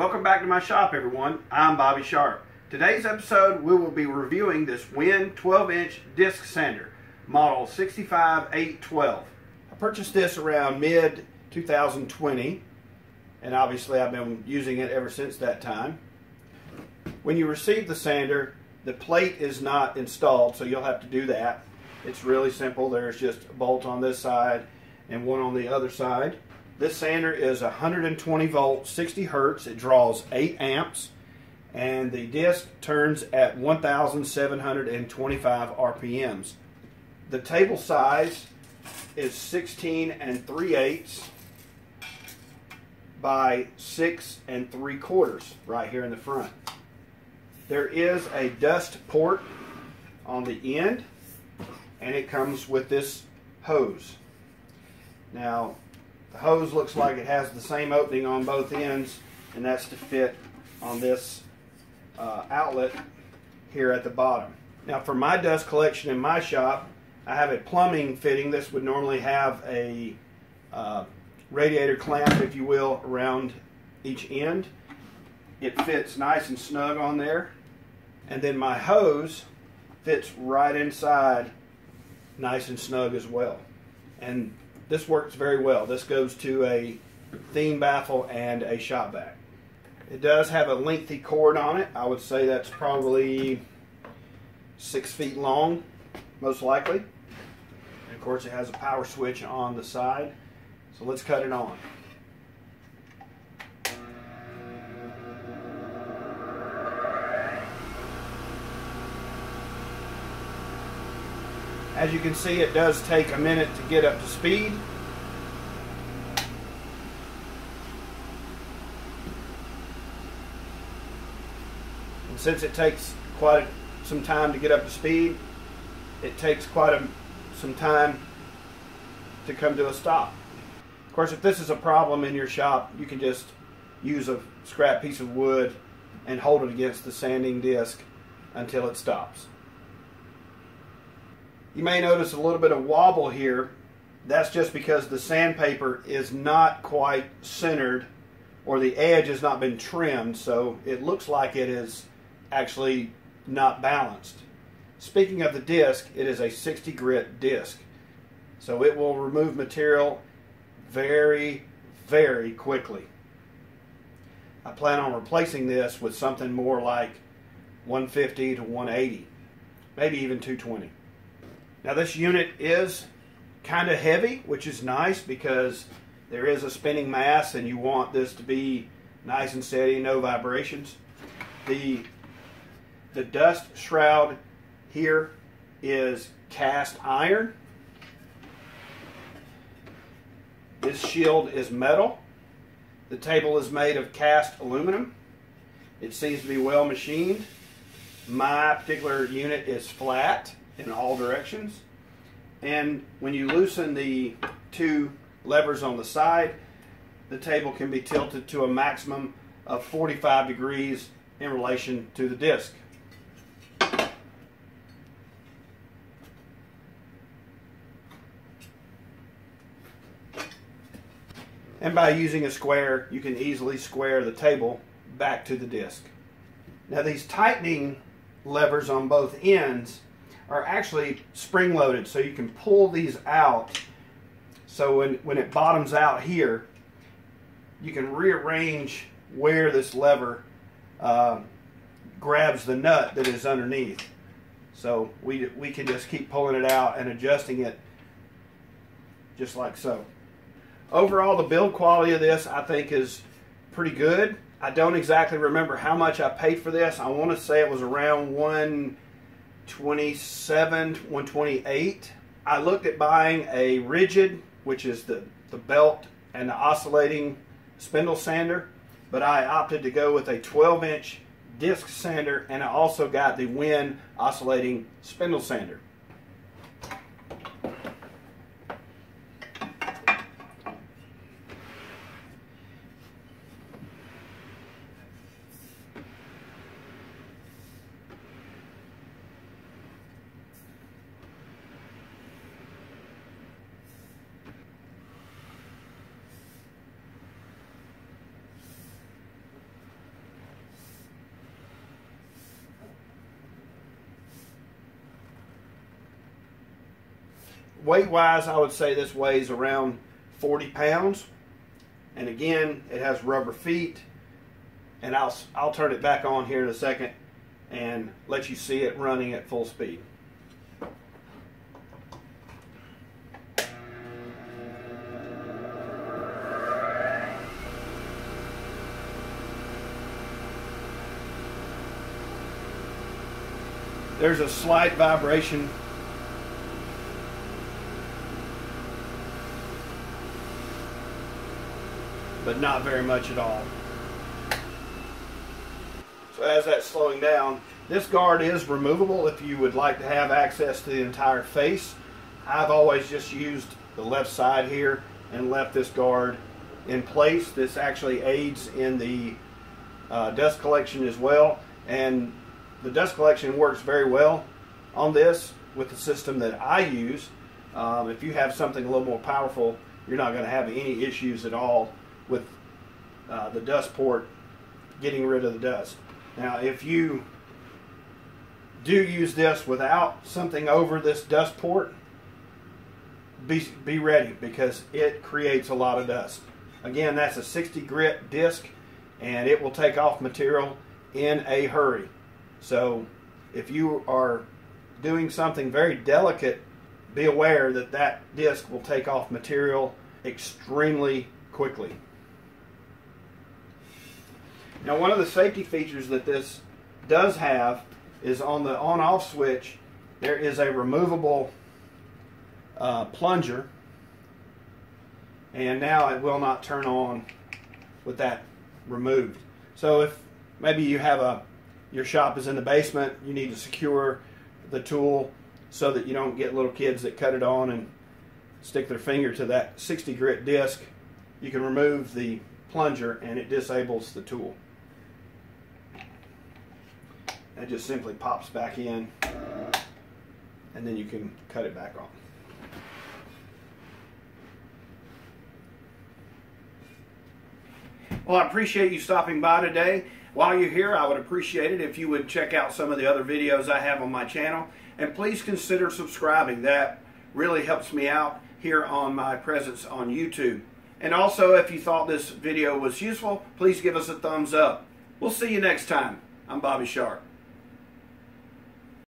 Welcome back to my shop, everyone. I'm Bobby Sharp. Today's episode, we will be reviewing this WEN 12-inch disc sander, model 65812. I purchased this around mid-2020, and obviously I've been using it ever since that time. When you receive the sander, the plate is not installed, so you'll have to do that. It's really simple. There's just a bolt on this side and one on the other side. This sander is 120 volts, 60 hertz. It draws 8 amps, and the disc turns at 1,725 RPMs. The table size is 16 3/8 by 6 3/4 right here in the front. There is a dust port on the end, and it comes with this hose. Now, the hose looks like it has the same opening on both ends, and that's to fit on this outlet here at the bottom. Now, for my dust collection in my shop, I have a plumbing fitting. This would normally have a radiator clamp, if you will, around each end. It fits nice and snug on there. And then my hose fits right inside, nice and snug as well. And this works very well. This goes to a theme baffle and a shop vac. It does have a lengthy cord on it. I would say that's probably 6 feet long, most likely. And of course, it has a power switch on the side. So let's cut it on. As you can see, it does take a minute to get up to speed. And since it takes quite some time to get up to speed, it takes quite some time to come to a stop. Of course, if this is a problem in your shop, you can just use a scrap piece of wood and hold it against the sanding disc until it stops. You may notice a little bit of wobble here. That's just because the sandpaper is not quite centered, or the edge has not been trimmed, so it looks like it is actually not balanced. Speaking of the disc, it is a 60 grit disc, so it will remove material very, very quickly. I plan on replacing this with something more like 150 to 180, maybe even 220. Now, this unit is kind of heavy, which is nice because there is a spinning mass and you want this to be nice and steady, no vibrations. The dust shroud here is cast iron. This shield is metal. The table is made of cast aluminum. It seems to be well machined. My particular unit is flat in all directions, and when you loosen the two levers on the side, the table can be tilted to a maximum of 45 degrees in relation to the disc. And by using a square, you can easily square the table back to the disc. Now, these tightening levers on both ends are actually spring-loaded, so you can pull these out, so when it bottoms out here, you can rearrange where this lever grabs the nut that is underneath. So we can just keep pulling it out and adjusting it just like so. Overall, the build quality of this, I think, is pretty good. I don't exactly remember how much I paid for this. I want to say it was around $127, $128. I looked at buying a rigid, which is the belt and the oscillating spindle sander, but I opted to go with a 12-inch disc sander, and I also got the WEN oscillating spindle sander. weight-wise, I would say this weighs around 40 pounds. And again, it has rubber feet. And I'll turn it back on here in a second and let you see it running at full speed. There's a slight vibration. But not very much at all. So as that's slowing down, this guard is removable if you would like to have access to the entire face. I've always just used the left side here and left this guard in place. This actually aids in the dust collection as well. And the dust collection works very well on this with the system that I use. If you have something a little more powerful, you're not going to have any issues at all with the dust port getting rid of the dust. Now, if you do use this without something over this dust port, be ready, because it creates a lot of dust. Again, that's a 60 grit disc, and it will take off material in a hurry. So if you are doing something very delicate, be aware that that disc will take off material extremely quickly. Now, one of the safety features that this does have is on the on-off switch, there is a removable plunger, and now it will not turn on with that removed. So if maybe you have your shop is in the basement, you need to secure the tool so that you don't get little kids that cut it on and stick their finger to that 60 grit disc, you can remove the plunger and it disables the tool. It just simply pops back in, and then you can cut it back on. Well, I appreciate you stopping by today. While you're here, I would appreciate it if you would check out some of the other videos I have on my channel, and please consider subscribing. That really helps me out here on my presence on YouTube. And also, if you thought this video was useful, please give us a thumbs up. We'll see you next time. I'm Bobby Sharp.